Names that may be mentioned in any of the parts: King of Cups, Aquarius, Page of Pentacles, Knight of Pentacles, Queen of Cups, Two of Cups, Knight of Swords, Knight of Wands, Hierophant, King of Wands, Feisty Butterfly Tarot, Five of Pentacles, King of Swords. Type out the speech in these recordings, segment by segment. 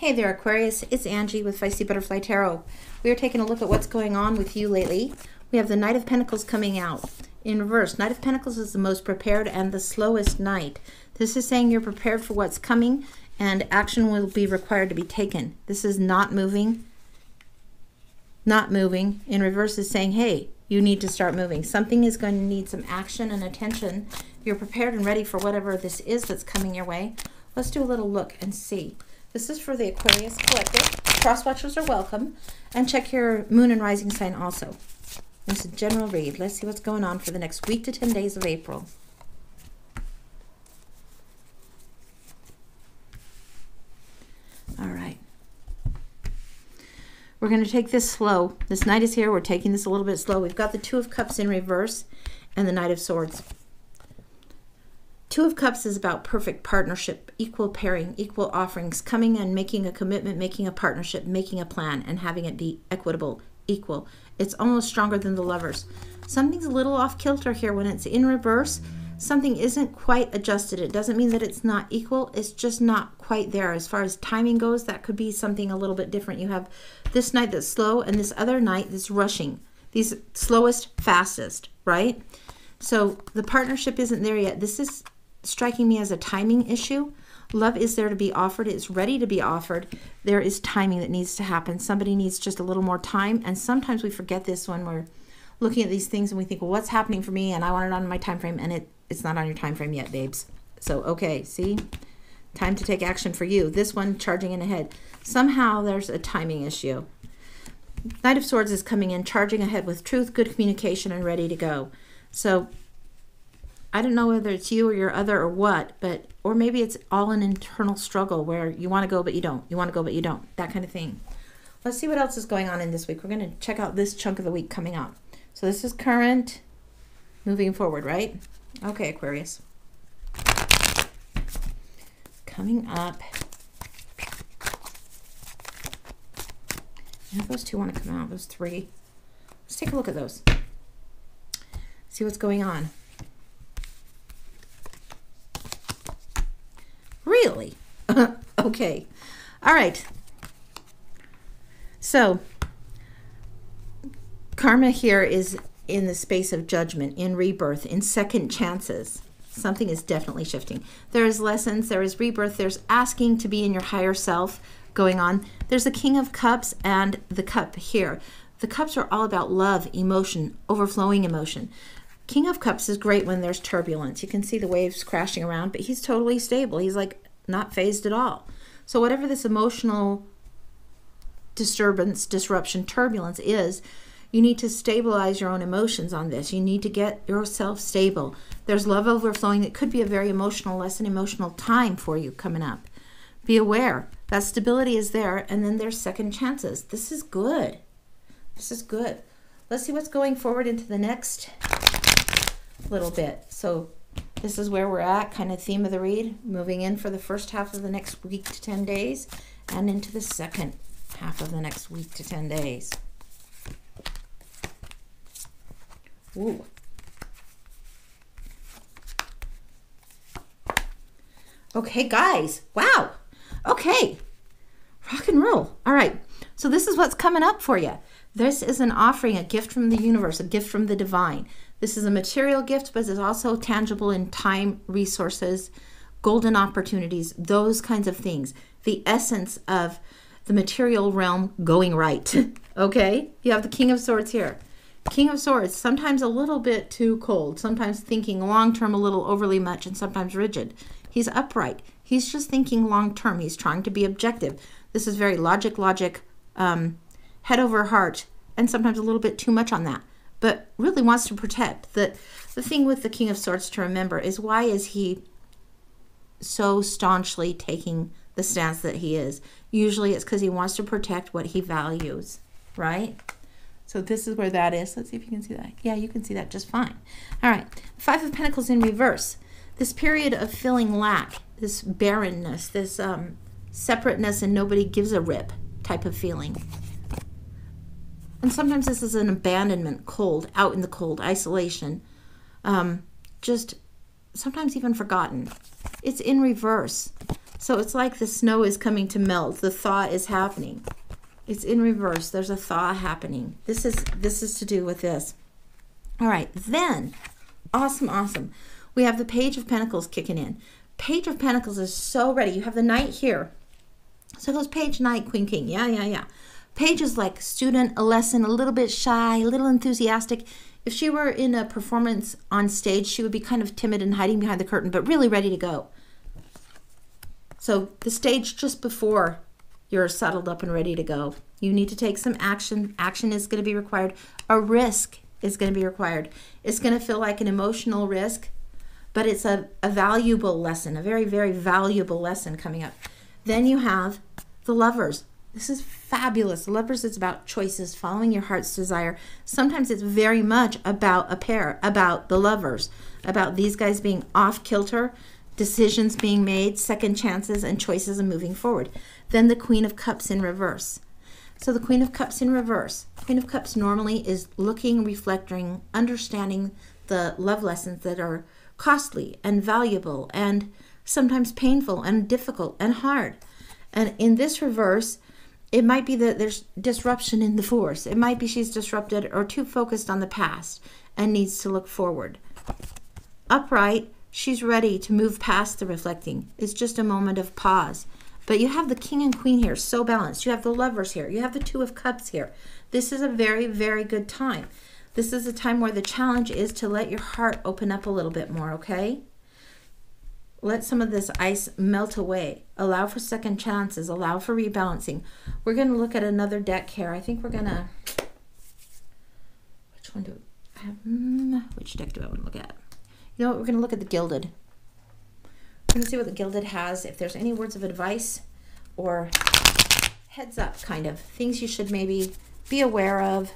Hey there, Aquarius. It's Angie with Feisty Butterfly Tarot. We are taking a look at what's going on with you lately. We have the Knight of Pentacles coming out in reverse. Knight of Pentacles is the most prepared and the slowest knight. This is saying you're prepared for what's coming and action will be required to be taken. This is not moving. Not moving. In reverse is saying, hey, you need to start moving. Something is going to need some action and attention. You're prepared and ready for whatever this is that's coming your way. Let's do a little look and see. This is for the Aquarius Collective. Cross watchers are welcome. And check your moon and rising sign also. It's a general read. Let's see what's going on for the next week to 10 days of April. All right. We're going to take this slow. This night is here. We're taking this a little bit slow. We've got the Two of Cups in reverse and the Knight of Swords. Two of Cups is about perfect partnership, equal pairing, equal offerings, coming and making a commitment, making a partnership, making a plan, and having it be equitable, equal. It's almost stronger than the Lovers. Something's a little off kilter here when it's in reverse. Something isn't quite adjusted. It doesn't mean that it's not equal. It's just not quite there. As far as timing goes, that could be something a little bit different. You have this night that's slow and this other night that's rushing. These slowest, fastest, right? So the partnership isn't there yet. This is striking me as a timing issue. Love is there to be offered. It's ready to be offered. There is timing that needs to happen. Somebody needs just a little more time. And sometimes we forget this when we're looking at these things and we think, well, what's happening for me? And I want it on my time frame. And it's not on your time frame yet, babes. So, okay, see? Time to take action for you. This one charging in ahead. Somehow there's a timing issue. Knight of Swords is coming in, charging ahead with truth, good communication, and ready to go. So I don't know whether it's you or your other or what, but, or maybe it's all an internal struggle where you want to go, but you don't. You want to go, but you don't. That kind of thing. Let's see what else is going on in this week. We're going to check out this chunk of the week coming up. So this is current, moving forward, right? Okay, Aquarius. Coming up. I think those two want to come out, those three. Let's take a look at those. See what's going on. Really? Okay. All right. So, karma here is in the space of judgment, in rebirth, in second chances. Something is definitely shifting. There is lessons, there is rebirth, there's asking to be in your higher self going on. There's the King of Cups and the Cup here. The Cups are all about love, emotion, overflowing emotion. King of Cups is great when there's turbulence. You can see the waves crashing around, but he's totally stable. He's like not phased at all. So whatever this emotional disturbance, disruption, turbulence is, you need to stabilize your own emotions on this. You need to get yourself stable. There's love overflowing. It could be a very emotional lesson, emotional time for you coming up. Be aware that stability is there, and then there's second chances. This is good. This is good. Let's see what's going forward into the next little bit. So this is where we're at, kind of theme of the read, moving in for the first half of the next week to 10 days and into the second half of the next week to 10 days. Ooh. Okay, guys. Wow. Okay. Rock and roll. All right. So this is what's coming up for you. This is an offering, a gift from the universe, a gift from the divine. This is a material gift, but it's also tangible in time, resources, golden opportunities, those kinds of things. The essence of the material realm going right, okay? You have the King of Swords here. King of Swords, sometimes a little bit too cold, sometimes thinking long-term a little overly much, and sometimes rigid. He's upright. He's just thinking long-term. He's trying to be objective. This is very logic, head over heart, and sometimes a little bit too much on that. But really wants to protect. The thing with the King of Swords to remember is, why is he so staunchly taking the stance that he is? Usually it's because he wants to protect what he values, right? So this is where that is. Let's see if you can see that. Yeah, you can see that just fine. All right, Five of Pentacles in reverse. This period of feeling lack, this barrenness, this separateness and nobody gives a rip type of feeling. And sometimes this is an abandonment, cold, out in the cold, isolation, just sometimes even forgotten. It's in reverse. So it's like the snow is coming to melt. The thaw is happening. It's in reverse. There's a thaw happening. This is to do with this. All right, then, awesome, awesome. We have the Page of Pentacles kicking in. Page of Pentacles is so ready. You have the Knight here. So it goes Page, Knight, Queen, King. Yeah, yeah, yeah. Page is like student, a lesson, a little bit shy, a little enthusiastic. If she were in a performance on stage, she would be kind of timid and hiding behind the curtain, but really ready to go. So the stage just before you're settled up and ready to go. You need to take some action. Action is going to be required. A risk is going to be required. It's going to feel like an emotional risk, but it's a valuable lesson, a very, very valuable lesson coming up. Then you have the Lovers. This is fabulous. The Lovers is about choices, following your heart's desire. Sometimes it's very much about a pair, about the Lovers, about these guys being off kilter, decisions being made, second chances and choices and moving forward. Then the Queen of Cups in reverse. So the Queen of Cups in reverse. Queen of Cups normally is looking, reflecting, understanding the love lessons that are costly and valuable and sometimes painful and difficult and hard. And in this reverse, it might be that there's disruption in the force. It might be she's disrupted or too focused on the past and needs to look forward. Upright, she's ready to move past the reflecting. It's just a moment of pause. But you have the King and Queen here, so balanced. You have the Lovers here. You have the Two of Cups here. This is a very, very good time. This is a time where the challenge is to let your heart open up a little bit more, okay? Let some of this ice melt away. Allow for second chances. Allow for rebalancing. We're going to look at another deck here. I think we're going to... Which one do I have? Which deck do I want to look at? You know what? We're going to look at the Gilded. We're going to see what the Gilded has. If there's any words of advice or heads up, kind of. Things you should maybe be aware of.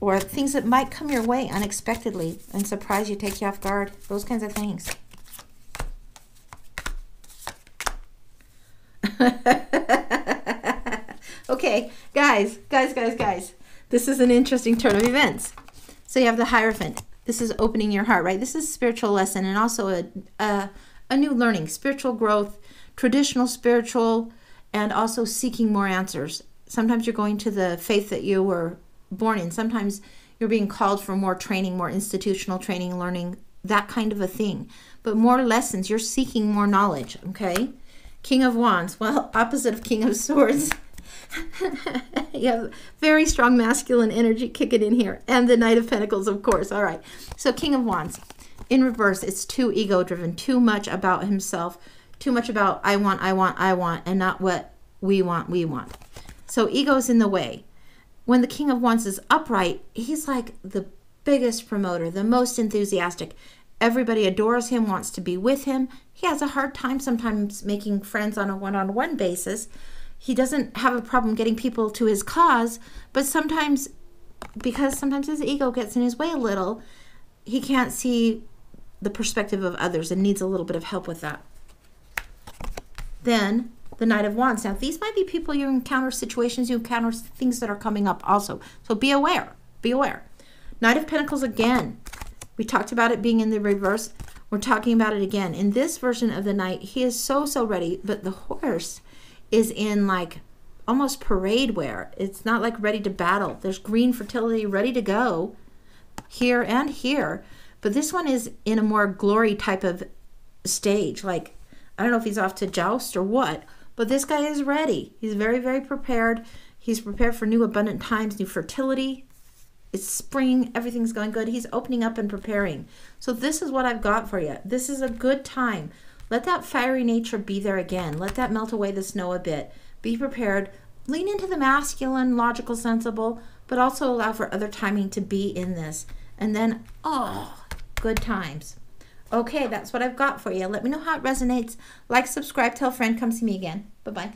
Or things that might come your way unexpectedly and surprise you, take you off guard. Those kinds of things. Okay, guys, this is an interesting turn of events. So you have the Hierophant. This is opening your heart, right? This is a spiritual lesson and also a new learning, spiritual growth, traditional spiritual, and also seeking more answers. Sometimes you're going to the faith that you were born in. Sometimes you're being called for more training, more institutional training, learning, that kind of a thing. But more lessons, you're seeking more knowledge, okay? King of Wands, well, opposite of King of Swords. You have very strong masculine energy kicking in here. And the Knight of Pentacles, of course. All right. So King of Wands, in reverse, it's too ego-driven, too much about himself, too much about I want, and not what we want. So ego's in the way. When the King of Wands is upright, he's like the biggest promoter, the most enthusiastic. Everybody adores him, wants to be with him. He has a hard time sometimes making friends on a one-on-one basis. He doesn't have a problem getting people to his cause, but sometimes, because sometimes his ego gets in his way a little, he can't see the perspective of others and needs a little bit of help with that. Then the Knight of Wands. Now, these might be people you encounter, situations you encounter, things that are coming up also. So be aware. Be aware. Knight of Pentacles again. We talked about it being in the reverse. We're talking about it again. In this version of the Knight, he is so, so ready, but the horse is in like almost parade wear. It's not like ready to battle. There's green fertility ready to go here and here. But this one is in a more glory type of stage. Like, I don't know if he's off to joust or what, but this guy is ready. He's very, very prepared. He's prepared for new abundant times, new fertility. It's spring, everything's going good. He's opening up and preparing. So this is what I've got for you. This is a good time. Let that fiery nature be there again. Let that melt away the snow a bit. Be prepared. Lean into the masculine, logical, sensible, but also allow for other timing to be in this. And then, oh, good times. Okay, that's what I've got for you. Let me know how it resonates. Like, subscribe, tell a friend, come see me again. Bye-bye.